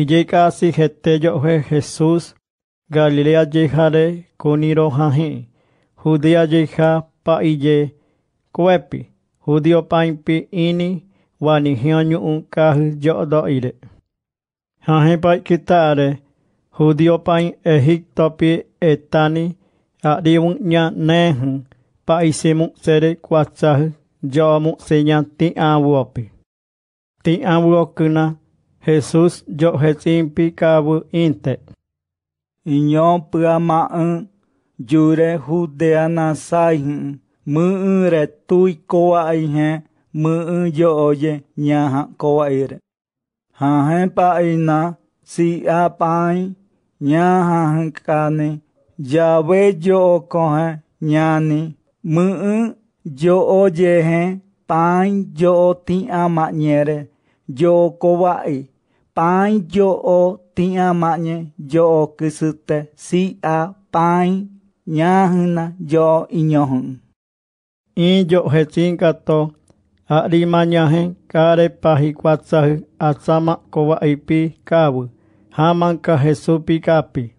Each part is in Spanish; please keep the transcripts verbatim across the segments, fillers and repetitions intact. Y llega así yo Jesús, Galilea yejare kuniro jaji, Judea yeja pa iye kuepi, Judío paimpi ini, wanihionyu un kaj yo doire. Jaji pa kitare, Judío pain Egipto pi etani, adi un ña nehun, pa isimu sere kuatsaj, yo mu señan ti awopi. Ti awokuna, Jesús yo jesimpi kabu inte. Iño pama yure Judea nasai, mu retui koaihe, mu yo oye ñaha koaire. Haje paina, si apai, ñaha kane, yabe yo coje, ñani, mu yo oye, pain yo ti amañere, yo koai. Pain yo o ti amañe, yo kisute, si a pain, ñahna yo iñohun. Y yo jetinkato, arimañaje, care pajicuatzaje, asama kowaipi kabu, jamanka jesupi kapi.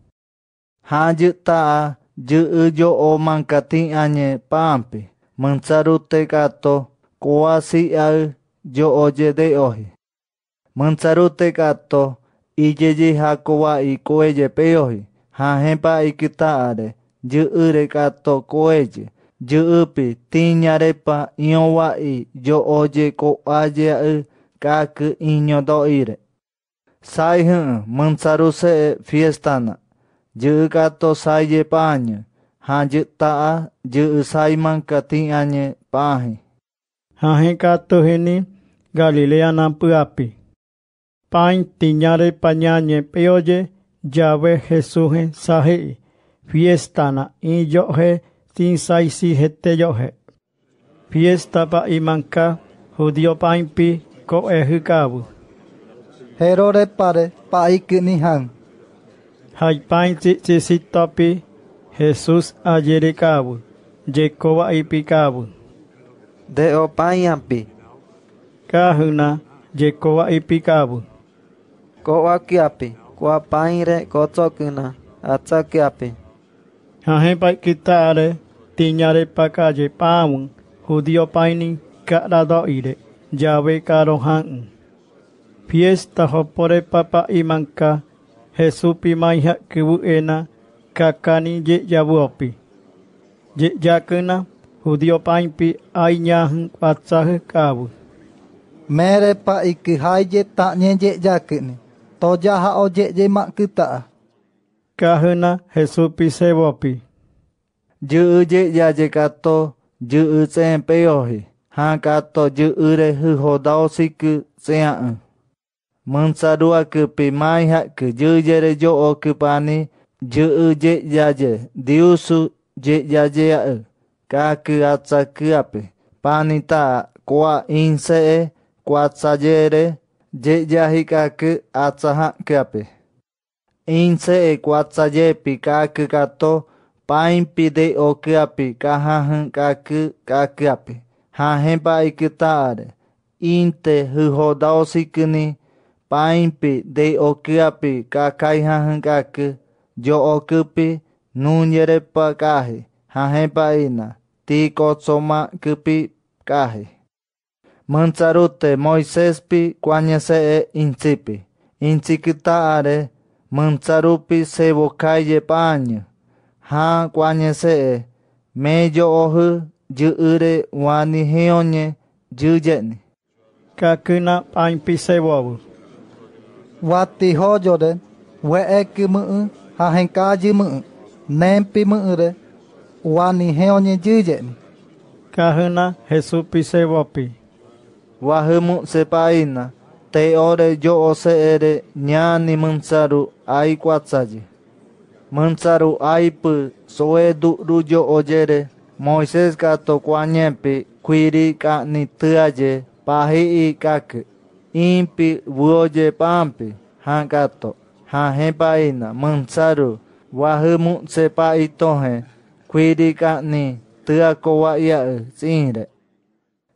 Hayuta, yu yo o mankati añe pampi, mansarute kato, koasi al, yo oye de oji. Mansarute gato, y yeji jacoba y coelle peoji, jajepa y quitare, yure gato coelle, yupi, tiñarepa, iowa y yo oye coalle, caque iño doire. Saihun, mansaruse fiestana, yu gato saye paña, jayeta, yu saiman catiñañe paje. Jaje gato geni, Galilea nampuapi. Pain tiñare pañañe peoye, llave Jesús en saje, fiestana y yoje, sin saisi jete yoje. Fiesta pa y manca, judío paimpi, coeje cabu. Herore pare, paik nihan. Hay pain chichitopi, Jesús ayer cabu, yecoba y picabu. De o painampi. Cajuna, yecoba y picabu. Coaquiapi, coapaire, cotoquina, ataquiapi. Jaje pa quitare, tiñare pa calle paun, judío paini, caradoire, llave carojan. Fiesta jopore papa y manca, Jesús pimaija kibuena, cacani ye yabuopi. Ye yacuna, judío painpi, aiñajan, pasaje cabu. Mere pa ikihaye tañe ye yacuni. Toyaha oye ye makita. Kahuna Jesupi sebopi. Yu ye yayekato, yu sen peoji. Hankato yu ure jodao siku sean. Mansarua kupi maiha ku yu yere yo okupani. Yu ye yaye, diusu ye yayea. Kaku atsakuapi. Panita kwa insee. Cuatzayere, ye yahikaku atzaha kape. Inse e cuatzayepi kaku gato, paimpi de okapi kahahan kaku kakapi. Hahemba ikitare, inte hujodao sikini, paimpi de okapi kakaihahan kaku, yo okupi, nunyerepa kahi, hahemba ina, tiko soma kupi kahi. Mansarute Moiséspi cuañese incipi, inciquitare, mansarupi se bocaye paño, ja cuañese, meyo ojo, yure, guanigioñe, yuyeni. Cacuna paimpi se bobo. Guatijoyore, hueekimu, jajencayimu, nempimure, guanigioñe yuyeni. Cajuna Jesupi se bopi. Wahemu sepaina, te ore yo ose ere, ñani mansaru ay cuatsaye. Mansaru aypu, soe duru yo oyere, Moisés gato cuañepi, cuiri ka nitaye, paji y kake, impi buoye pampi, hangato, hanjepaina, mansaru, wahemu sepaitoje, cuiri ka ni, tia koa ia, sinre.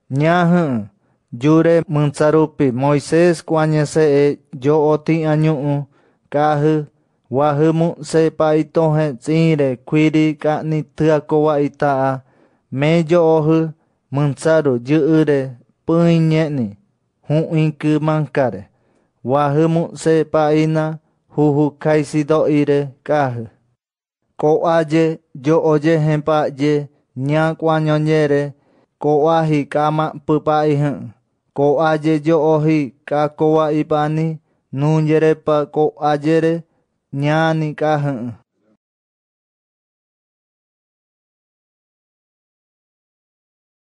Ñahan. Jure mantzarupi Moisés cuañese yo oti añuu kahu wahumu se paitohe tsire kwiri kani tyakowa itaa me yo ohu mantzaru yure puñeni huinku mankare wahumu se paina huhu kaisido ire kahu ko aye yo oye hempa ye nya cuañoñere ko ahi kama pupaihan ko aye yo ohi kakowa ipani nuñere pa ko ayere ñani kahan